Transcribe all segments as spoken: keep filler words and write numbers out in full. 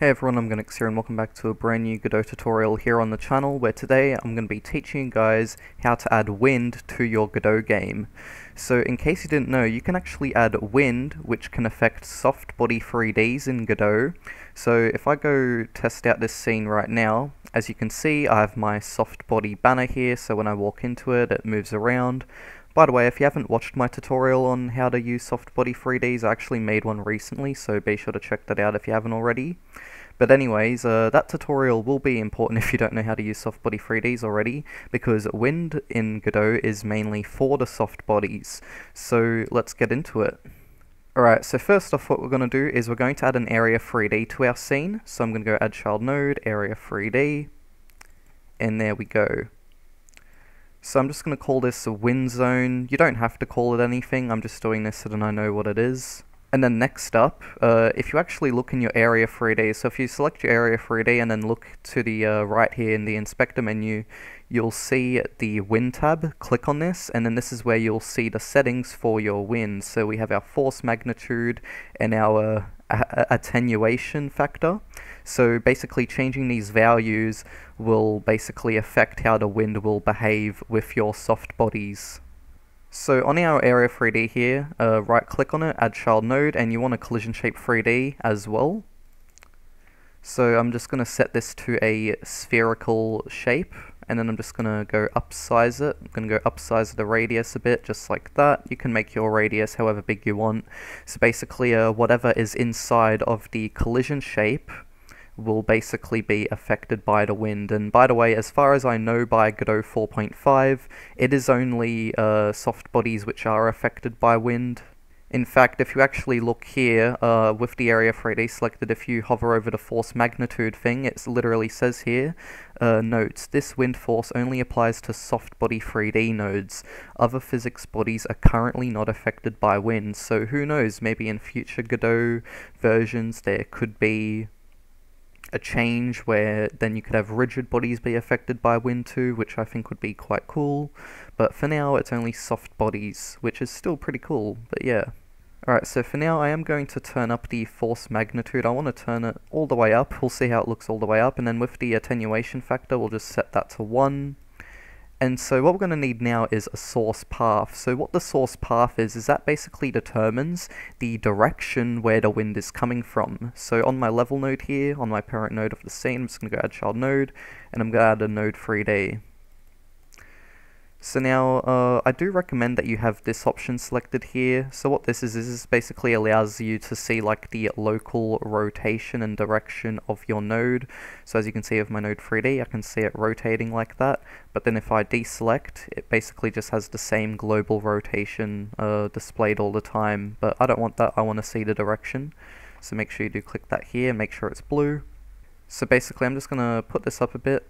Hey everyone, Omogonix here and welcome back to a brand new Godot tutorial here on the channel, where today I'm going to be teaching you guys how to add wind to your Godot game. So in case you didn't know, you can actually add wind, which can affect SoftBody three Ds in Godot. So if I go test out this scene right now, as you can see I have my SoftBody banner here, so when I walk into it, it moves around. By the way, if you haven't watched my tutorial on how to use SoftBody three Ds, I actually made one recently, so be sure to check that out if you haven't already. But anyways, uh, that tutorial will be important if you don't know how to use SoftBody three Ds already, because wind in Godot is mainly for the soft bodies. So let's get into it. Alright, so first off what we're going to do is we're going to add an area three D to our scene. So I'm going to go add child node, area three D, and there we go. So I'm just going to call this a wind zone. You don't have to call it anything, I'm just doing this so that I know what it is. And then next up, uh, if you actually look in your area three D, so if you select your area three D and then look to the uh, right here in the inspector menu, you'll see the wind tab. Click on this, and then this is where you'll see the settings for your wind. So we have our force magnitude and our uh, attenuation factor. So basically changing these values will basically affect how the wind will behave with your soft bodies. So on our area three D here, uh, right click on it, add child node, and you want a collision shape three D as well. So I'm just going to set this to a spherical shape, and then I'm just going to go upsize it. I'm going to go upsize the radius a bit, just like that. You can make your radius however big you want. So basically uh, whatever is inside of the collision shape will basically be affected by the wind. And by the way, as far as I know by Godot four point five, it is only uh, soft bodies which are affected by wind. In fact, if you actually look here, uh, with the area three D selected, if you hover over the force magnitude thing, it literally says here, uh, notes, this wind force only applies to SoftBody three D nodes. Other physics bodies are currently not affected by wind. So who knows, maybe in future Godot versions there could be a change where then you could have rigid bodies be affected by wind too, which I think would be quite cool. But for now, it's only soft bodies, which is still pretty cool, but yeah. Alright, so for now I am going to turn up the force magnitude. I want to turn it all the way up. We'll see how it looks all the way up, and then with the attenuation factor we'll just set that to one. And so what we're going to need now is a source path. So what the source path is, is that basically determines the direction where the wind is coming from. So on my level node here, on my parent node of the scene, I'm just going to go add child node, and I'm going to add a node three D. So now, uh, I do recommend that you have this option selected here. So what this is, is this basically allows you to see like the local rotation and direction of your node. So as you can see with my node three D, I can see it rotating like that. But then if I deselect, it basically just has the same global rotation uh, displayed all the time. But I don't want that, I want to see the direction. So make sure you do click that here, make sure it's blue. So basically I'm just going to put this up a bit.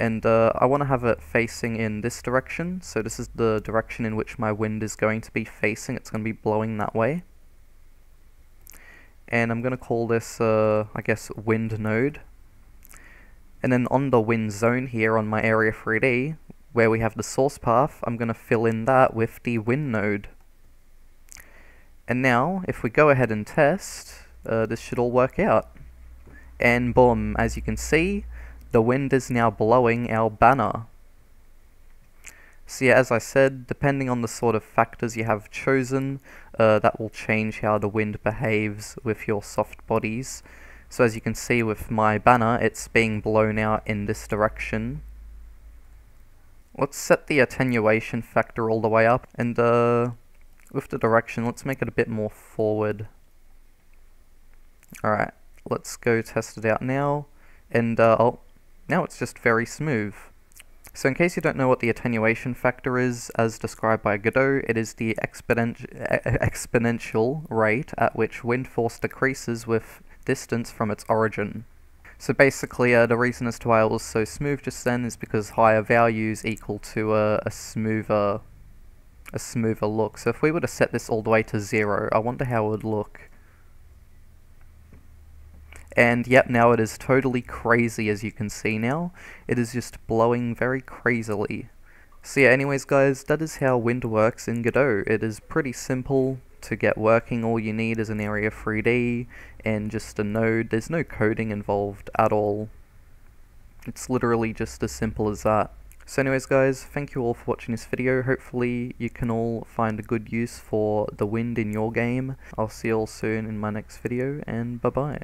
And uh, I want to have it facing in this direction, so this is the direction in which my wind is going to be facing. It's going to be blowing that way. And I'm going to call this, uh, I guess, wind node. And then on the wind zone here on my area three D, where we have the source path, I'm going to fill in that with the wind node. And now, if we go ahead and test, uh, this should all work out. And boom, as you can see, the wind is now blowing our banner. So yeah, as I said, depending on the sort of factors you have chosen, uh, that will change how the wind behaves with your soft bodies. So as you can see with my banner, it's being blown out in this direction. Let's set the attenuation factor all the way up, and uh, with the direction, let's make it a bit more forward. Alright, let's go test it out now, and uh, I'll now it's just very smooth. So in case you don't know what the attenuation factor is, as described by Godot, it is the exponent exponential rate at which wind force decreases with distance from its origin. So basically uh, the reason as to why it was so smooth just then is because higher values equal to uh, a smoother a smoother look. So if we were to set this all the way to zero, I wonder how it would look. And yep, now it is totally crazy, as you can see now. It is just blowing very crazily. So yeah, anyways guys, that is how wind works in Godot. It is pretty simple, to get working, all you need is an Area three D and just a node. There's no coding involved at all. It's literally just as simple as that. So anyways guys, thank you all for watching this video. Hopefully you can all find a good use for the wind in your game. I'll see you all soon in my next video, and bye bye.